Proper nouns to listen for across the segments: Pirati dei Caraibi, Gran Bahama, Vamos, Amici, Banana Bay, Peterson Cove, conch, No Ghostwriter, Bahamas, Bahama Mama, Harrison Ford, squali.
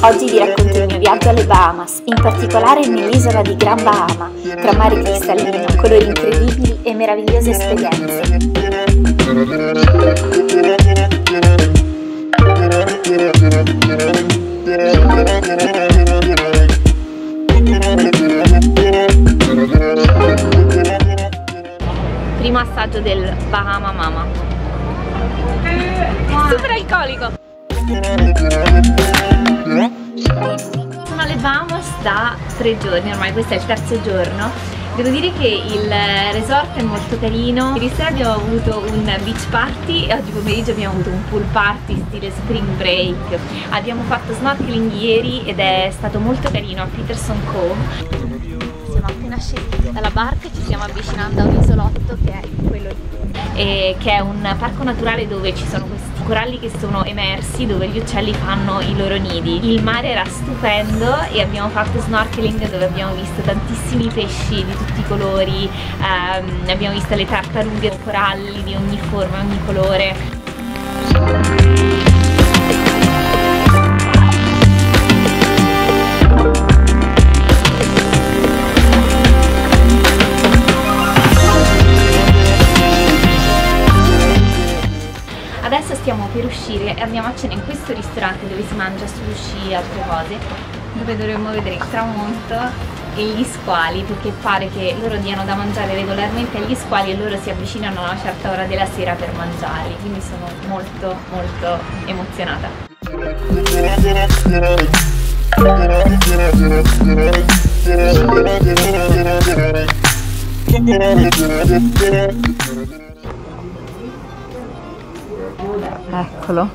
Oggi vi racconto il mio viaggio alle Bahamas, in particolare nell'isola di Gran Bahama, tra mare cristallino, colori incredibili e meravigliose esperienze. Primo assaggio del Bahama Mama. Super alcolico! Sono alle Vamos da 3 giorni, ormai questo è il 3º giorno. Devo dire che il resort è molto carino. Ieri sera abbiamo avuto un beach party e oggi pomeriggio abbiamo avuto un pool party stile spring break. Abbiamo fatto snorkeling ieri ed è stato molto carino a Peterson Cove. Siamo appena scesi dalla barca e ci stiamo avvicinando a un isolotto che è quello lì, che è un parco naturale dove ci sono questi coralli che sono emersi, dove gli uccelli fanno i loro nidi. Il mare era stupendo e abbiamo fatto snorkeling dove abbiamo visto tantissimi pesci di tutti i colori, abbiamo visto le tartarughe, coralli di ogni forma, ogni colore. Adesso stiamo per uscire e andiamo a cena in questo ristorante dove si mangia sushi e altre cose, dove dovremmo vedere il tramonto e gli squali, perché pare che loro diano da mangiare regolarmente agli squali e loro si avvicinano a una certa ora della sera per mangiarli, quindi sono molto emozionata. Eccolo,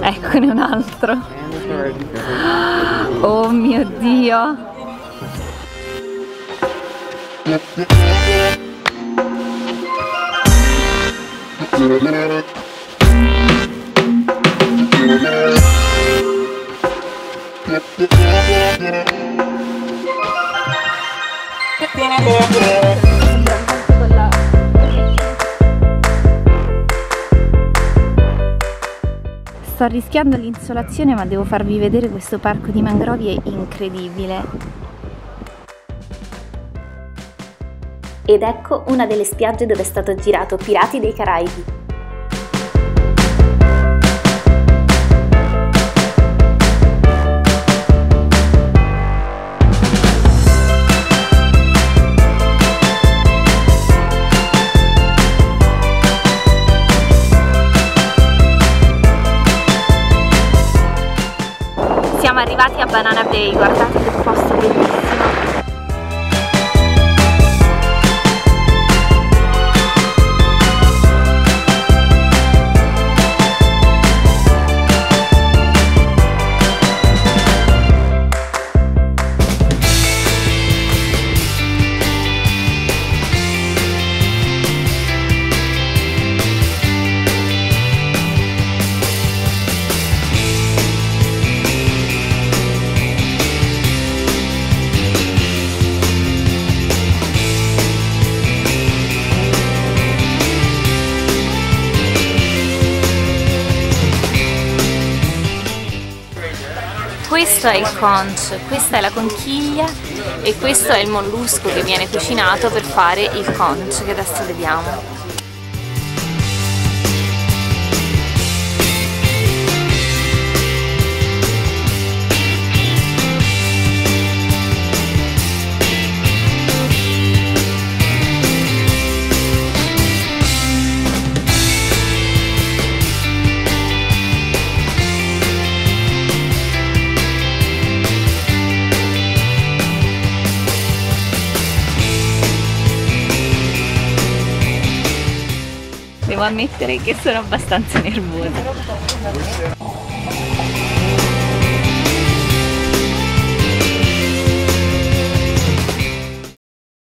eccone un altro. Oh mio Dio, sto rischiando l'insolazione, ma devo farvi vedere questo parco di mangrovie incredibile. Ed ecco una delle spiagge dove è stato girato Pirati dei Caraibi. Siamo arrivati a Banana Bay, guardate che posto bellissimo! Questo è il conch, questa è la conchiglia e questo è il mollusco che viene cucinato per fare il conch che adesso vediamo. Devo ammettere che sono abbastanza nervosa.